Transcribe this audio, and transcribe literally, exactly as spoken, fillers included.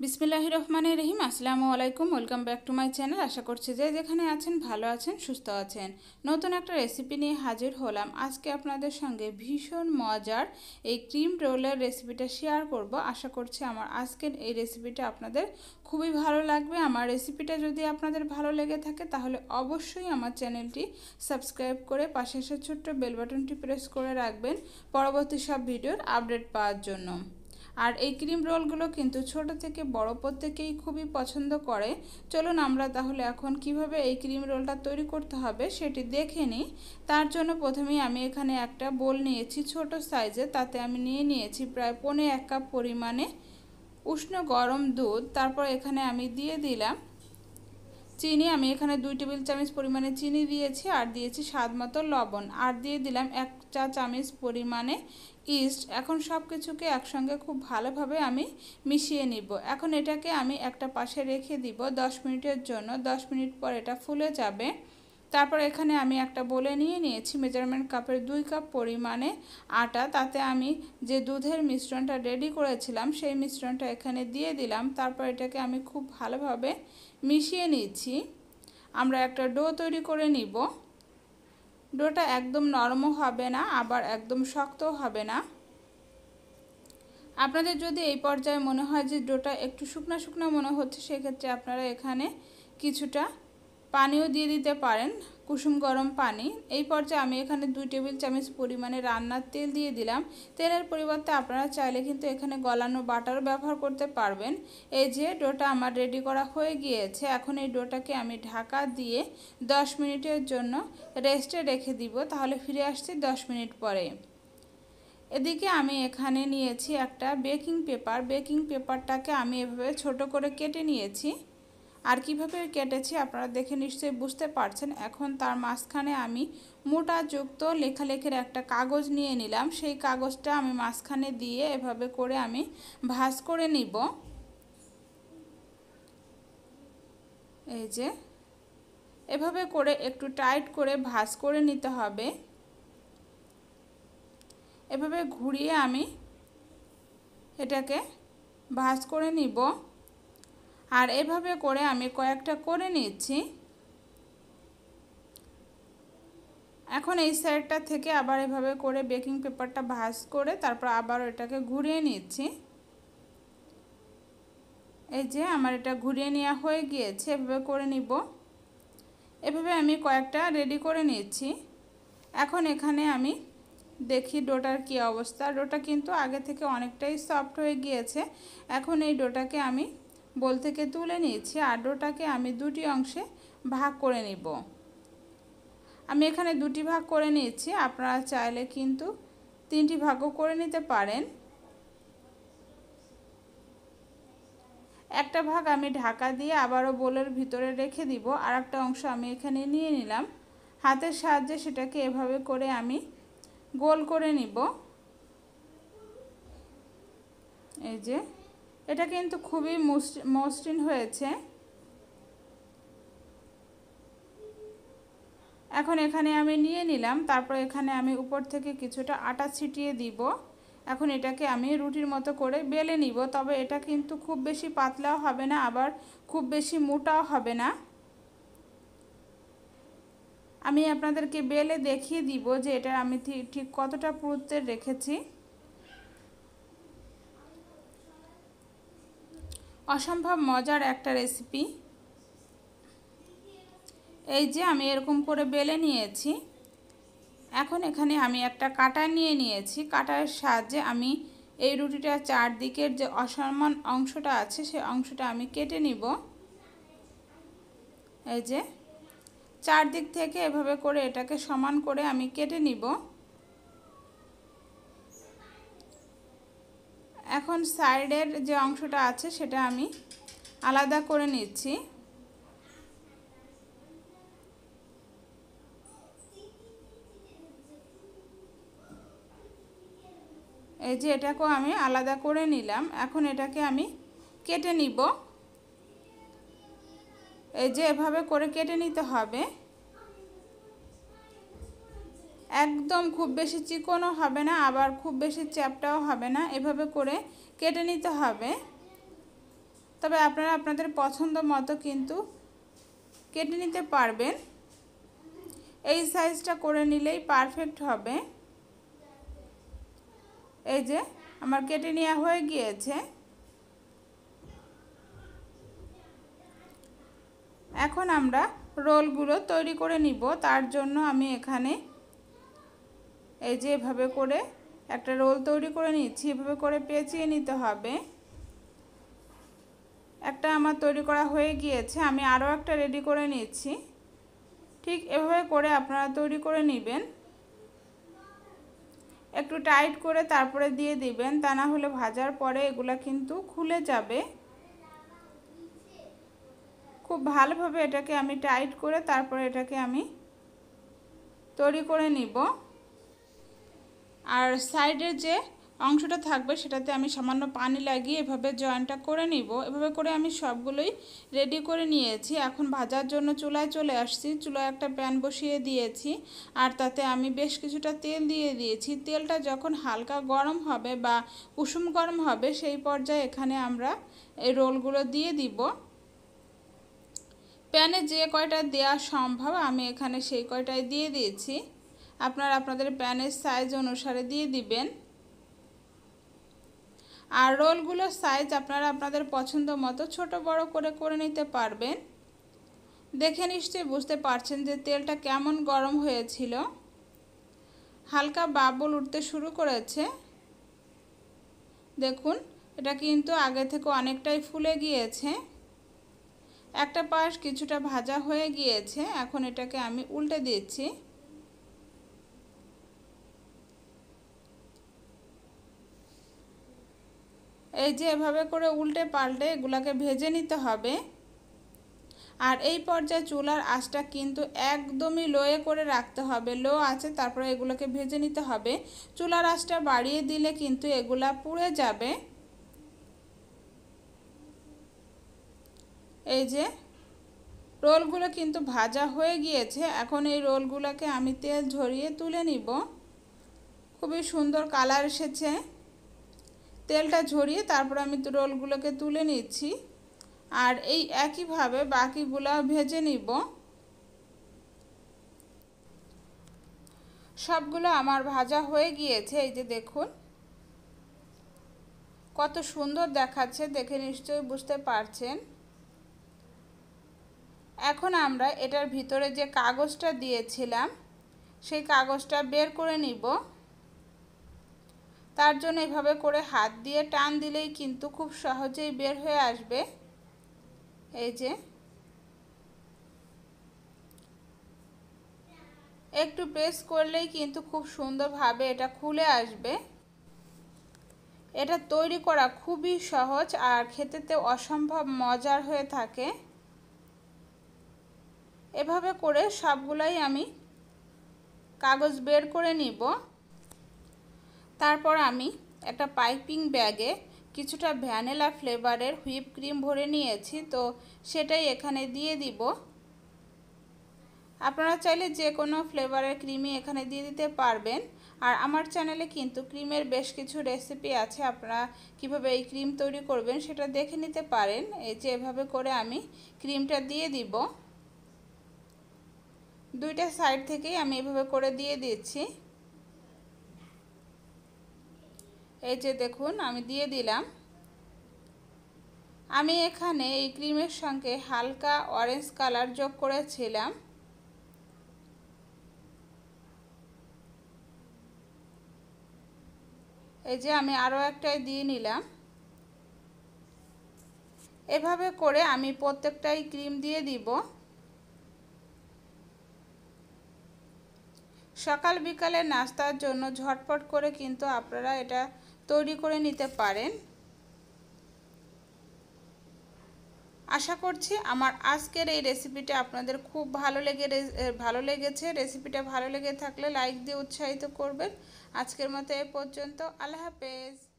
बिस्मिल्लाहिर रहमानिर रहीम आसलामु आलैकुम welcome back to my channel. आशा करछि जे जेखाने आछेन भालो आछेन सुस्थ आछेन। नतून एकटा रेसिपि निये हाजिर होलाम। आजके आपनादेर संगे भीषण मजार एई क्रीम रोलेर रेसिपिटा शेयर करब। आशा करछि आमार आजकेर एई रेसिपिटा आपनादेर खुबই भालो लागबे। आमार रेसिपिटा जोदि आपनादेर भालो लेगे थाके ताहले अवश्यई आमार चैनलटी सबस्क्राइब करे पाशे आसा छोट्ट बेल बाटनटी प्रेस करे राखबेन परबर्ती सब भिडियोर आपडेट पाওয়ার জন্য। আর এই ক্রিম রোলগুলো কিন্তু ছোট থেকে বড় প্রত্যেকেই খুবই পছন্দ করে। চলুন আমরা তাহলে এখন কিভাবে এই ক্রিম রোলটা তৈরি করতে হবে সেটি দেখে নিই। তার জন্য প্রথমেই আমি এখানে একটা বোল নিয়েছি ছোট সাইজে, তাতে আমি নিয়ে নিয়েছি প্রায় পৌনে এক কাপ পরিমাণে উষ্ণ গরম দুধ। তারপর এখানে আমি দিয়ে দিলাম চিনি। আমি এখানে দুই টেবিল চামচ পরিমাণে চিনি দিয়েছি, আর দিয়েছি স্বাদমতো লবণ, আর দিয়ে দিলাম এক চা চামচ পরিমাণে ইস্ট। এখন সব কিছুকে একসঙ্গে খুব ভালোভাবে আমি মিশিয়ে নিব। এখন এটাকে আমি একটা পাশে রেখে দিব দশ মিনিটের জন্য। দশ মিনিট পর এটা ফুলে যাবে। তারপর এখানে আমি একটা বলে নিয়ে নিয়েছি মেজারমেন্ট কাপের দুই কাপ পরিমাণে আটা, তাতে আমি যে দুধের মিশ্রণটা রেডি করেছিলাম সেই মিশ্রণটা এখানে দিয়ে দিলাম। তারপর এটাকে আমি খুব ভালোভাবে মিশিয়ে নিচ্ছি। আমরা একটা ডো তৈরি করে নিব। ডোটা একদম নরমও হবে না আবার একদম শক্তও হবে না। আপনাদের যদি এই পর্যায়ে মনে হয় যে ডোটা একটু শুকনা শুকনা মনে হচ্ছে সেক্ষেত্রে আপনারা এখানে কিছুটা পানিও দিয়ে দিতে পারেন, কুসুম গরম পানি। এই পর্যায়ে আমি এখানে দুই টেবিল চামচ পরিমাণে রান্নার তেল দিয়ে দিলাম। তেলের পরিবর্তে আপনারা চাইলে কিন্তু এখানে গলানো বাটারও ব্যবহার করতে পারবেন। এই যে ডোটা আমার রেডি করা হয়ে গিয়েছে। এখন এই ডোটাকে আমি ঢাকা দিয়ে দশ মিনিটের জন্য রেস্টে রেখে দিব, তাহলে ফিরে আসছি দশ মিনিট পরে। এদিকে আমি এখানে নিয়েছি একটা বেকিং পেপার। বেকিং পেপারটাকে আমি এভাবে ছোট করে কেটে নিয়েছি। আর কিভাবে কেটেছি আপনারা দেখে নিশ্চয়ই বুঝতে পারছেন। এখন তার মাঝখানে আমি মোটাযুক্ত লেখালেখির একটা কাগজ নিয়ে নিলাম। সেই কাগজটা আমি মাঝখানে দিয়ে এভাবে করে আমি ভাঁজ করে নিব। এই যে এভাবে করে একটু টাইট করে ভাঁজ করে নিতে হবে। এভাবে ঘুরিয়ে আমি এটাকে ভাঁজ করে নিব। আর এভাবে করে আমি কয়েকটা করে নিচ্ছি। এখন এই সাইডটা থেকে আবার এভাবে করে বেকিং পেপারটা ভাঁজ করে তারপর আবার এটাকে ঘুরিয়ে নিচ্ছি। এই যে আমার এটা ঘুরিয়ে নেওয়া হয়ে গিয়েছে। এভাবে করে নিব। এভাবে আমি কয়েকটা রেডি করে নিচ্ছি। এখন এখানে আমি দেখি ডোটার কি অবস্থা। ডোটা কিন্তু আগে থেকে অনেকটাই সফট হয়ে গিয়েছে। এখন এই ডোটাকে আমি বোল থেকে তুলে নিয়েছি আর ডোটাকে আমি দুটি অংশে ভাগ করে নিব। আমি এখানে দুটি ভাগ করে নিয়েছি, আপনারা চাইলে কিন্তু তিনটি ভাগও করে নিতে পারেন। একটা ভাগ আমি ঢাকা দিয়ে আবারও বোলের ভিতরে রেখে দিব, আর একটা অংশ আমি এখানে নিয়ে নিলাম। হাতের সাহায্যে সেটাকে এভাবে করে আমি গোল করে নিব। এই যে এটা কিন্তু খুবই মসৃণ হয়েছে। এখন এখানে আমি নিয়ে নিলাম। তারপর এখানে আমি উপর থেকে কিছুটা আটা ছিটিয়ে দিব। এখন এটাকে আমি রুটির মতো করে বেলে নিব। তবে এটা কিন্তু খুব বেশি পাতলাও হবে না আবার খুব বেশি মোটাও হবে না। আমি আপনাদেরকে বেলে দেখিয়ে দিব যে এটা আমি ঠিক কতটা পুরুত্বের রেখেছি। অসম্ভব মজার একটা রেসিপি। এই যে আমি এরকম করে বেলে নিয়েছি। এখন এখানে আমি একটা কাঁটা নিয়ে নিয়েছি। কাঁটার সাহায্যে আমি এই রুটিটা চারদিকের যে অসমান অংশটা আছে সেই অংশটা আমি কেটে নিব। এই যে চারদিক থেকে এভাবে করে এটাকে সমান করে আমি কেটে নিব। এখন সাইডের যে অংশটা আছে সেটা আমি আলাদা করে নিচ্ছি। এই যে এটাকেও আমি আলাদা করে নিলাম। এখন এটাকে আমি কেটে নিব। এই যে এভাবে করে কেটে নিতে হবে। একদম খুব বেশি চিকনও হবে না আবার খুব বেশি চ্যাপটাও হবে না, এভাবে করে কেটে নিতে হবে। তবে আপনারা আপনাদের পছন্দ মতো কিন্তু কেটে নিতে পারবেন। এই সাইজটা করে নিলেই পারফেক্ট হবে। এই যে আমার কেটে নেওয়া হয়ে গিয়েছে। এখন আমরা রোলগুলো তৈরি করে নিব। তার জন্য আমি এখানে এই যে এভাবে করে একটা রোল তৈরি করে নিচ্ছি। এভাবে করে পেঁচিয়ে নিতে হবে। একটা আমার তৈরি করা হয়ে গিয়েছে, আমি আরও একটা রেডি করে নিচ্ছি। ঠিক এভাবে করে আপনারা তৈরি করে নেবেন। একটু টাইট করে তারপরে দিয়ে দিবেন, তা না হলে ভাজার পরে এগুলা কিন্তু খুলে যাবে। খুব ভালোভাবে এটাকে আমি টাইট করে তারপরে এটাকে আমি তৈরি করে নিব। আর সাইডের যে অংশটা থাকবে সেটাতে আমি সামান্য পানি লাগিয়ে এভাবে জয়েন্টটা করে নিব। এভাবে করে আমি সবগুলোই রেডি করে নিয়েছি। এখন ভাজার জন্য চুলায় চলে আসছি। চুলায় একটা প্যান বসিয়ে দিয়েছি, আর তাতে আমি বেশ কিছুটা তেল দিয়ে দিয়েছি। তেলটা যখন হালকা গরম হবে বা কুসুম গরম হবে, সেই পর্যায়ে এখানে আমরা এই রোলগুলো দিয়ে দিব। প্যানে যে কয়টা দেওয়া সম্ভব আমি এখানে সেই কয়টাই দিয়ে দিয়েছি। আপনারা আপনাদের প্যানের সাইজ অনুসারে দিয়ে দিবেন। আর রোলগুলোর সাইজ আপনারা আপনাদের পছন্দ মতো ছোটো বড় করে করে নিতে পারবেন। দেখে নিশ্চয়ই বুঝতে পারছেন যে তেলটা কেমন গরম হয়েছিল। হালকা বাবল উঠতে শুরু করেছে। দেখুন, এটা কিন্তু আগে থেকে অনেকটাই ফুলে গিয়েছে। একটা পাশ কিছুটা ভাজা হয়ে গিয়েছে। এখন এটাকে আমি উল্টে দিচ্ছি। এই যে এভাবে করে উল্টে পাল্টে এগুলাকে ভেজে নিতে হবে। আর এই পর্যায়ে চুলার আঁচটা কিন্তু একদমই লোয়ে করে রাখতে হবে। লো আছে, তারপরে এগুলোকে ভেজে নিতে হবে। চুলার আঁচটা বাড়িয়ে দিলে কিন্তু এগুলা পুড়ে যাবে। এই যে রোলগুলো কিন্তু ভাজা হয়ে গিয়েছে। এখন এই রোলগুলোকে আমি তেল ঝরিয়ে তুলে নিব। খুবই সুন্দর কালার এসেছে। তেলটা ঝরিয়ে তারপর আমি রোলগুলোকে তুলে নিচ্ছি। আর এই একইভাবে বাকিগুলো ভেজে নিব। সবগুলো আমার ভাজা হয়ে গিয়েছে। এই যে দেখুন কত সুন্দর দেখাচ্ছে, দেখে নিশ্চয়ই বুঝতে পারছেন। এখন আমরা এটার ভিতরে যে কাগজটা দিয়েছিলাম সেই কাগজটা বের করে নিব। তার জন্য এভাবে করে হাত দিয়ে টান দিলেই কিন্তু খুব সহজেই বের হয়ে আসবে। এই যে একটু প্রেস করলেই কিন্তু খুব সুন্দরভাবে এটা খুলে আসবে। এটা তৈরি করা খুবই সহজ আর খেতেতে অসম্ভব মজার হয়ে থাকে। এভাবে করে সবগুলাই আমি কাগজ বের করে নিব। তারপর আমি একটা পাইপিং ব্যাগে কিছুটা ভ্যানিলা ফ্লেভারের হুইপ ক্রিম ভরে নিয়েছি, তো সেটাই এখানে দিয়ে দিব। আপনারা চাইলে যে কোনো ফ্লেভারের ক্রিমই এখানে দিয়ে দিতে পারবেন। আর আমার চ্যানেলে কিন্তু ক্রিমের বেশ কিছু রেসিপি আছে, আপনারা কিভাবে এই ক্রিম তৈরি করবেন সেটা দেখে নিতে পারেন। এই যে এভাবে করে আমি ক্রিমটা দিয়ে দিব। দুইটা সাইড থেকেই আমি এভাবে করে দিয়ে দিচ্ছি। এই যে দেখুন আমি দিয়ে দিলাম। আমি এখানে এই ক্রিমের সঙ্গে হালকা অরেঞ্জ কালার যোগ করেছিলাম। এই যে আমি আরও একটাই দিয়ে নিলাম। এভাবে করে আমি প্রত্যেকটাই ক্রিম দিয়ে দিব। সকাল বিকালে নাস্তার জন্য ঝটপট করে কিন্তু আপনারা এটা তৈরি করে নিতে পারেন। আশা করছি আমার আজকের এই রেসিপিটা আপনাদের খুব ভালো লেগে ভালো লেগেছে। রেসিপিটা ভালো লেগে থাকলে লাইক দিয়ে উৎসাহিত করবেন। আজকের মতো এ পর্যন্ত। আল্লাহ হাফেজ।